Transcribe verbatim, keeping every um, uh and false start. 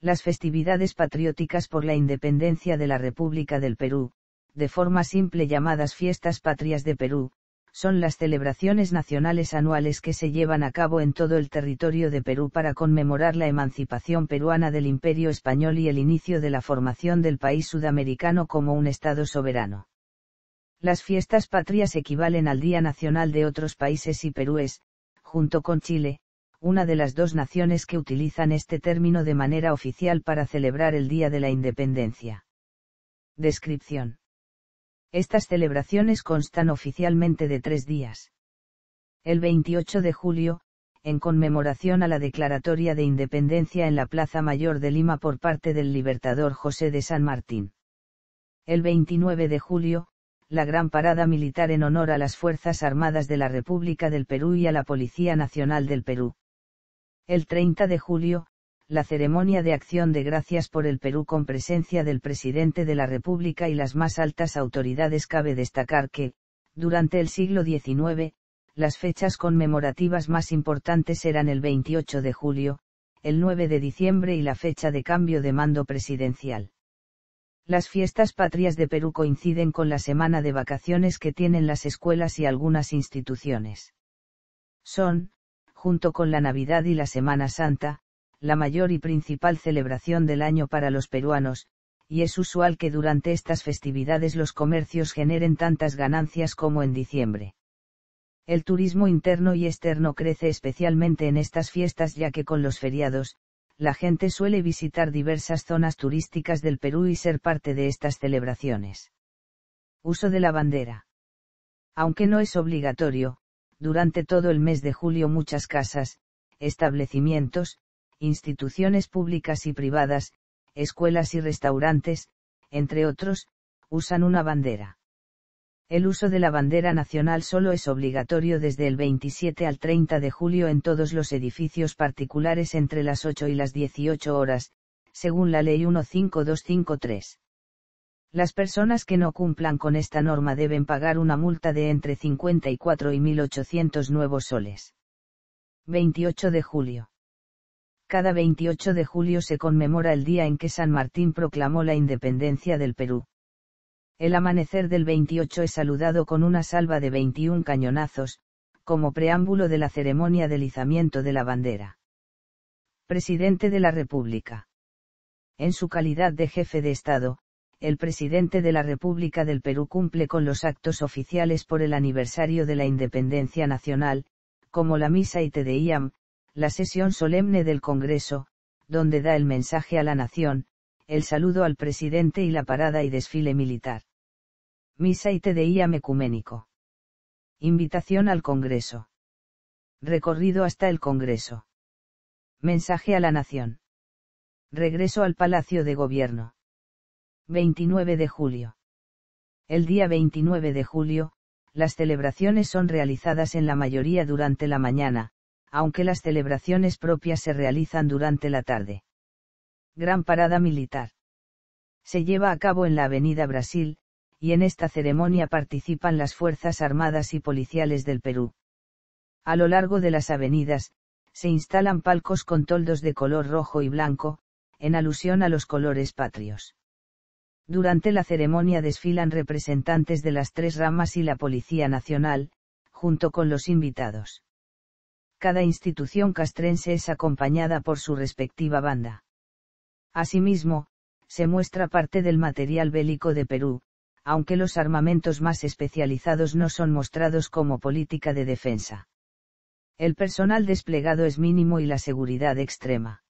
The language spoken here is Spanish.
las festividades patrióticas por la independencia de la República del Perú, de forma simple llamadas Fiestas Patrias de Perú, son las celebraciones nacionales anuales que se llevan a cabo en todo el territorio de Perú para conmemorar la emancipación peruana del Imperio español y el inicio de la formación del país sudamericano como un Estado soberano. Las fiestas patrias equivalen al Día Nacional de otros países y Perú es, junto con Chile, una de las dos naciones que utilizan este término de manera oficial para celebrar el Día de la Independencia. Descripción. Estas celebraciones constan oficialmente de tres días. El veintiocho de julio, en conmemoración a la Declaratoria de Independencia en la Plaza Mayor de Lima por parte del libertador José de San Martín. El veintinueve de julio, la gran parada militar en honor a las Fuerzas Armadas de la República del Perú y a la Policía Nacional del Perú. El treinta de julio, la ceremonia de acción de gracias por el Perú con presencia del presidente de la República y las más altas autoridades. Cabe destacar que, durante el siglo diecinueve, las fechas conmemorativas más importantes eran el veintiocho de julio, el nueve de diciembre y la fecha de cambio de mando presidencial. Las fiestas patrias de Perú coinciden con la semana de vacaciones que tienen las escuelas y algunas instituciones. Son, junto con la Navidad y la Semana Santa, la mayor y principal celebración del año para los peruanos, y es usual que durante estas festividades los comercios generen tantas ganancias como en diciembre. El turismo interno y externo crece especialmente en estas fiestas, ya que con los feriados, la gente suele visitar diversas zonas turísticas del Perú y ser parte de estas celebraciones. Uso de la bandera. Aunque no es obligatorio, durante todo el mes de julio muchas casas, establecimientos, instituciones públicas y privadas, escuelas y restaurantes, entre otros, usan una bandera. El uso de la bandera nacional solo es obligatorio desde el veintisiete al treinta de julio en todos los edificios particulares entre las ocho y las dieciocho horas, según la Ley uno cinco dos cinco tres. Las personas que no cumplan con esta norma deben pagar una multa de entre cincuenta y cuatro y mil ochocientos nuevos soles. veintiocho de julio. Cada veintiocho de julio se conmemora el día en que San Martín proclamó la independencia del Perú. El amanecer del veintiocho es saludado con una salva de veintiún cañonazos, como preámbulo de la ceremonia de izamiento de la bandera. Presidente de la República. En su calidad de jefe de Estado, el presidente de la República del Perú cumple con los actos oficiales por el aniversario de la independencia nacional, como la misa y Te Deum, la sesión solemne del Congreso, donde da el mensaje a la nación, el saludo al presidente y la parada y desfile militar. Misa y Te Deum ecuménico. Invitación al Congreso. Recorrido hasta el Congreso. Mensaje a la nación. Regreso al Palacio de Gobierno. veintinueve de julio. El día veintinueve de julio, las celebraciones son realizadas en la mayoría durante la mañana, aunque las celebraciones propias se realizan durante la tarde. Gran parada militar. Se lleva a cabo en la Avenida Brasil, y en esta ceremonia participan las Fuerzas Armadas y Policiales del Perú. A lo largo de las avenidas, se instalan palcos con toldos de color rojo y blanco, en alusión a los colores patrios. Durante la ceremonia desfilan representantes de las tres ramas y la Policía Nacional, junto con los invitados. Cada institución castrense es acompañada por su respectiva banda. Asimismo, se muestra parte del material bélico de Perú, aunque los armamentos más especializados no son mostrados como política de defensa. El personal desplegado es mínimo y la seguridad extrema.